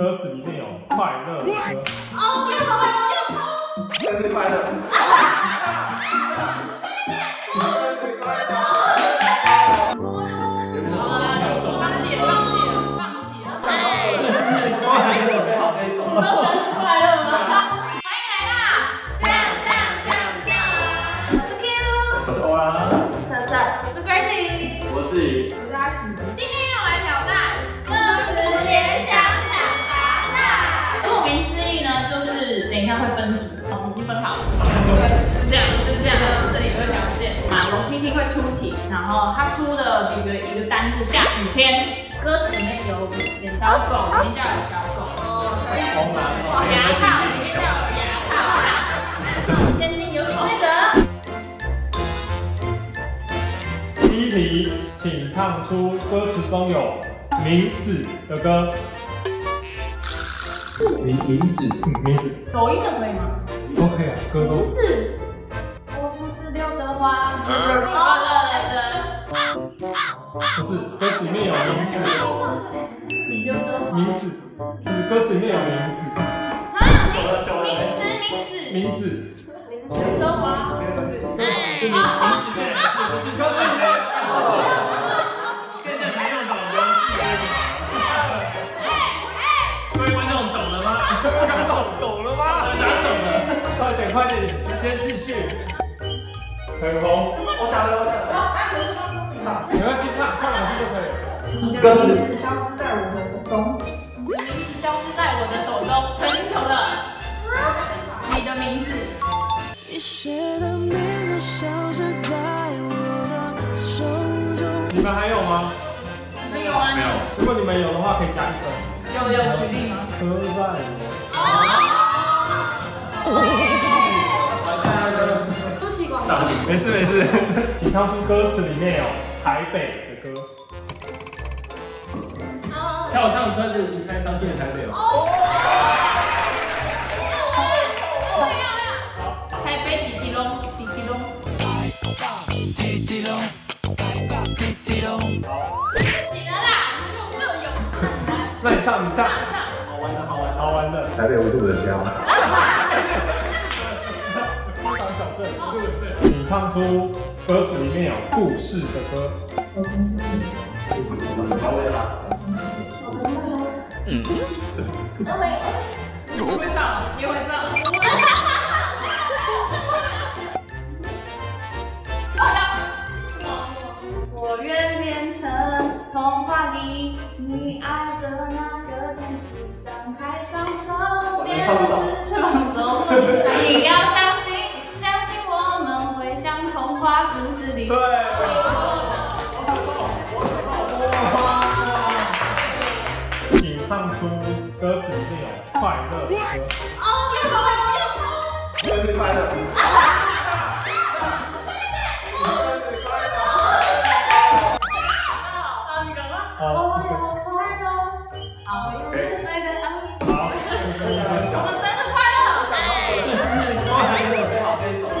歌词里面有快乐歌。哦，你好吧，你好。生日快乐。然后他出的一个单字，下雨天，歌词里面有演小狗，里面叫有小狗，哦，红蓝哦，牙套里面叫有牙套，先进游戏规则。第一题，请唱出歌词中有名字的歌。名字，名字。抖音的可以吗？都可以啊，歌都。名字，我不是刘德华。不是，歌词里面有名字，名字就是歌词里面有名字。名字。刘德华。现在观众懂了吗？各位观众懂了吗？懂了吗？快点，时间继续。很红，我想了。没关系，唱两句就可以。你的名字消失在我的手中。你的名字消失在我的手中，陈星球的。你的名字。你写的名字消失在我的手中。你们还有吗？没有啊。没有。如果你们有的话，可以加一分。有举例吗？车在我手中。对不起，广告。没事。请唱出歌词里面有。 台北的歌，跳上车子离开伤心的台北哦。台北滴滴龙，滴滴龙。行了啦，你没有用。那你唱，好玩的。台北无处人家。哈哈小镇，你唱出。 歌词里面有故事的歌。你会唱？我愿变成童话里你爱的那个天使，张开双手，别只是放手，你要相信。 童话故事里，对，我想到，请唱出歌词里面有快乐的歌。哦，你好，你好，生日快乐！啊，你讲吗？我要快乐，啊，我要最帅的阿明。好，我们生日快乐！生日快乐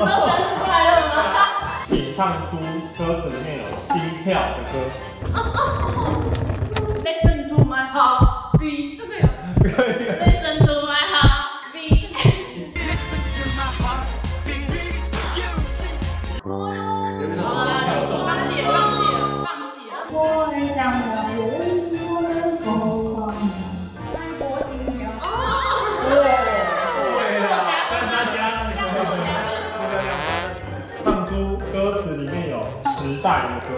吗？ 唱出歌词里面有心跳的歌。Listen to my heartbeat， 真的有。Listen to my heartbeat。Listen to my heartbeat。放弃了。我很想要有一个疯狂的泰国情调。对了，唱出。 歌词里面有时代的歌，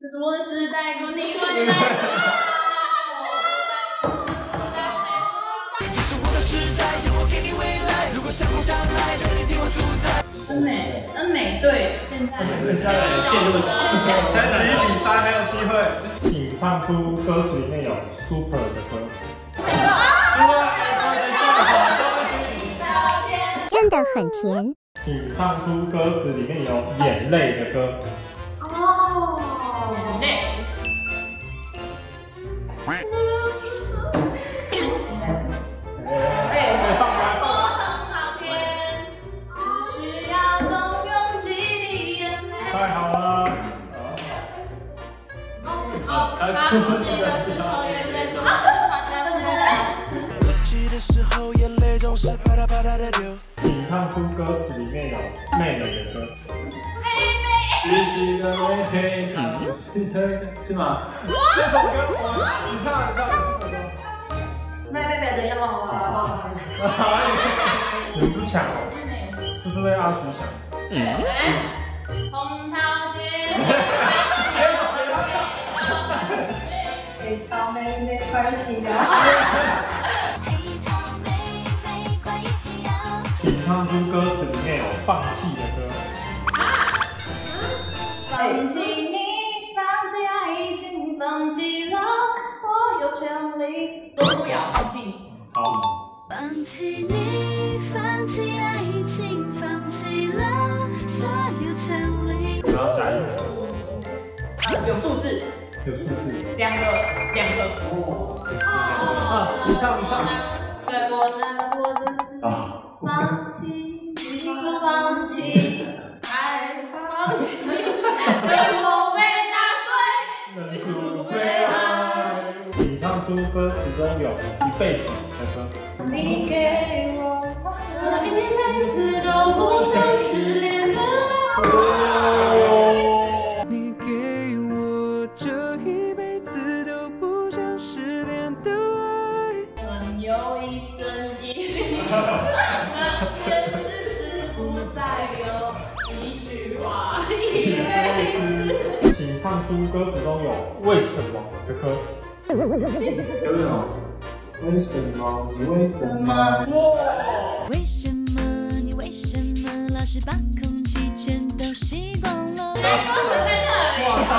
这是我的时代，我你我你来。这是我的时代，有我给你未来。如果想不下来，就你听我主宰。恩美对，现在31比3还有机会，请唱出歌词里面有 Super 的歌。 真的很甜，请唱出歌词里面有眼泪的歌。哦，眼泪。哎，放吧。只需要动用几滴眼泪。太好了。哦，他哭泣的时候，眼泪总是啪嗒的流。哭泣的时候，眼泪总是啪嗒啪嗒的流。请唱出歌词里面有妹妹的歌。妹妹，痴心的妹妹，不是的，是吗？这首歌，你唱，你唱这首歌。妹妹妹的要我。你们不抢哦，这是为阿叔抢。红桃姐。 黑桃妹妹快起摇，黑桃妹妹快起摇。请唱出歌词里面有放弃的歌。放弃你，放弃爱情，放弃了所有权利，都不要放弃。好。放弃你，放弃爱情，放弃了所有权利。我要加油。有数字。 有数字，两个，哦，你唱，对，我难过的是放弃，一个放弃，爱放弃，人不被打碎，人不被爱。请唱出歌词中有一辈子的歌。你给我这一辈子都不想失恋了。 这一辈子都不想失恋的爱，朋友一生一世，那些日子不再有一句话一辈子。请唱出歌词中有为什么的歌。有什么？为什么？你为什么？哇！为什么你为什么老是把空气全都吸光了？哎，歌词在哪里？我操！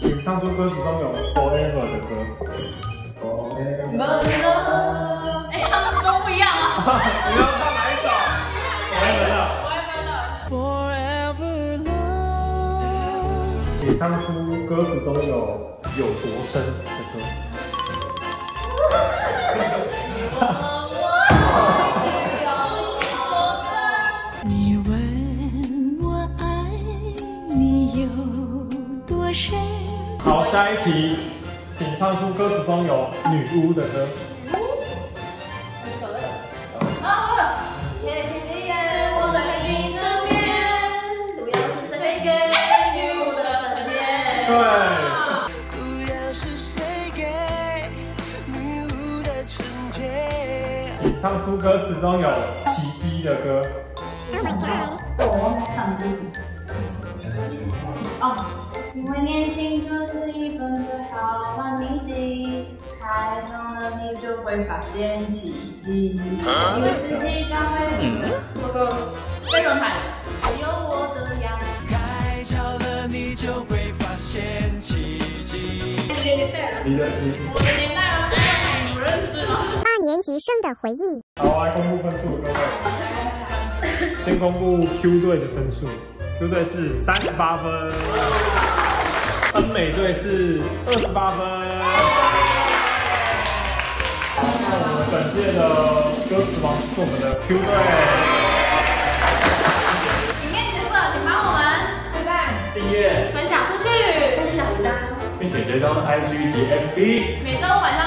请唱出歌词中有 Forever 的歌。Forever。哎，他们都不一样啊！你要唱哪一首 ？Forever Love。请唱出歌词中有多深的歌。你问我爱你有多深？ 好，下一题，请唱出歌词中有女巫的歌。我在你身边，不要是谁给女巫的成见。对。不要是谁给女巫的成见。请唱出歌词中有奇迹的歌。我上帝。哦。 因为年轻就是一本最好的秘籍，太重了你就会发现奇迹。因为自己才会不够非常太有我的样子。开窍了你就会发现奇迹。我的年代了，哎，不认识了。8年级生的回忆。好，来公布分数，各位。先公布 Q 队的分数 ，Q 队是38分。 恩美队是28分。那我们本届的歌词王是我们的 Q 队。影片结束了，请帮我们点赞、订阅、分享出去，并且追踪 IG及 FB。每周晚。